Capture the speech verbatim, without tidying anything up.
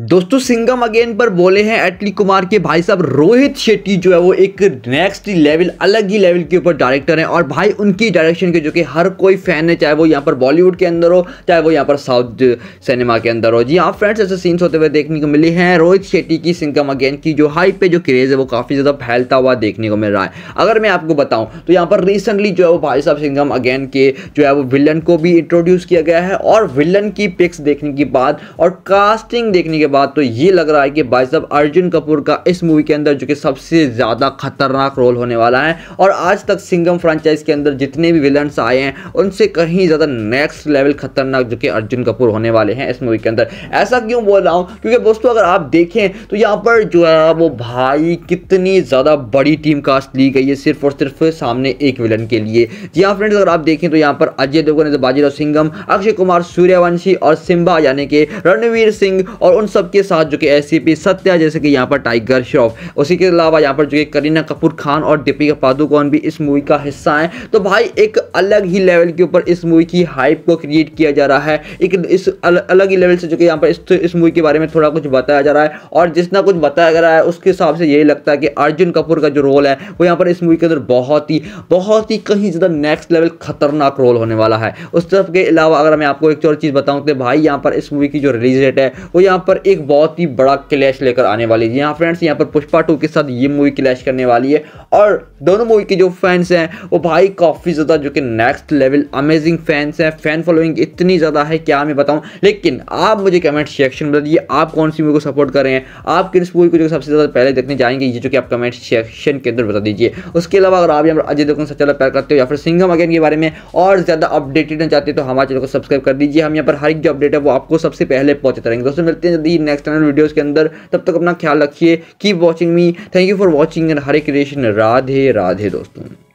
दोस्तों सिंघम अगेन पर बोले हैं एटली कुमार के भाई साहब रोहित शेट्टी जो है वो एक नेक्स्ट लेवल अलग ही लेवल के ऊपर डायरेक्टर हैं और भाई उनकी डायरेक्शन के जो कि हर कोई फैन है, चाहे वो यहाँ पर बॉलीवुड के अंदर हो, चाहे वो यहाँ पर साउथ सिनेमा के अंदर हो। जी हाँ फ्रेंड्स, ऐसे सीन्स होते हुए देखने को मिले हैं। रोहित शेट्टी की सिंघम अगेन की जो हाइप पे जो क्रेज़ है वो काफ़ी ज़्यादा फैलता हुआ देखने को मिल रहा है। अगर मैं आपको बताऊँ तो यहाँ पर रिसेंटली जो है वो भाई साहब सिंघम अगेन के जो है वो विलन को भी इंट्रोड्यूस किया गया है और विलन की पिक्स देखने के बाद और कास्टिंग देखने के बाद तो ये लग रहा है कि भाई साहब अर्जुन कपूर का इस मूवी के अंदर जो कि सबसे ज्यादा खतरनाक रोल होने वाला है। और आज तक सिंघम फ्रेंचाइज के अंदर जितने भी विलन्स आए हैं उनसे कहीं ज्यादा नेक्स्ट लेवल खतरनाक जो कि अर्जुन कपूर होने वाले हैं इस मूवी के अंदर। ऐसा क्यों बोल रहा हूं? क्योंकि दोस्तों अगर आप देखें तो यहाँ पर जो है वो भाई कितनी ज्यादा बड़ी टीम कास्ट ली गई है सिर्फ और सिर्फ सामने एक विलन के लिए। जी हाँ फ्रेंड्स, अगर आप देखें तो यहाँ पर अजय देवगन, बाजीराव सिंघम, अक्षय कुमार, सूर्यवंशी और सिम्बा यानी कि रणवीर सिंह और उन सबके साथ जो कि एसीपी सत्या जैसे कि यहाँ पर टाइगर श्रॉफ, उसी के अलावा यहाँ पर जो कि करीना कपूर खान और दीपिका पादुकोण भी इस मूवी का हिस्सा हैं। तो भाई एक अलग ही लेवल के ऊपर इस मूवी की हाइप को क्रिएट किया जा रहा है। एक इस अल, अलग ही लेवल से जो कि यहाँ पर इस, इस मूवी के बारे में थोड़ा कुछ बताया जा रहा है और जितना कुछ बताया जा रहा है उसके हिसाब से यही लगता है कि अर्जुन कपूर का जो रोल है वो यहाँ पर इस मूवी के अंदर बहुत ही बहुत ही कहीं ज़्यादा नेक्स्ट लेवल खतरनाक रोल होने वाला है। उस तरफ के अलावा अगर मैं आपको एक और चीज़ बताऊँ तो भाई यहाँ पर इस मूवी की जो रिलीज डेट है वो यहाँ पर एक बहुत ही बड़ा क्लैश लेकर आने वाली है। यहाँ फ्रेंड्स, यहाँ पर पुष्पा टू के साथ ये मूवी क्लैश करने वाली है और दोनों मूवी के जो फैंस हैं वो भाई काफ़ी ज़्यादा जो कि नेक्स्ट लेवल अमेजिंग फैंस हैं। फैन फॉलोइंग इतनी ज़्यादा है क्या मैं बताऊं। लेकिन आप मुझे कमेंट सेक्शन में बताइए आप कौन सी मूवी को सपोर्ट कर रहे हैं, आप किस मूवी को जो सबसे ज़्यादा पहले देखने जाएंगे, ये जो कि आप कमेंट सेक्शन के अंदर बता दीजिए। उसके अलावा अगर आप यहाँ पर अजय देवगन से ज़्यादा प्यार करते हो या फिर सिंघम अगेन के बारे में और ज़्यादा अपडेटेड चाहते हो तो हमारे चैनल को सब्सक्राइब कर दीजिए। हम यहाँ पर हर एक जो अपडेट है वो आपको सबसे पहले पहुँचाते रहेंगे। दोस्तों मिलते हैं जल्दी नेक्स्ट टाइम वीडियोस के अंदर, तब तक अपना ख्याल रखिए। Keep watching me, thank you for watching and Hare Krishna, Radhe Radhe दोस्तों।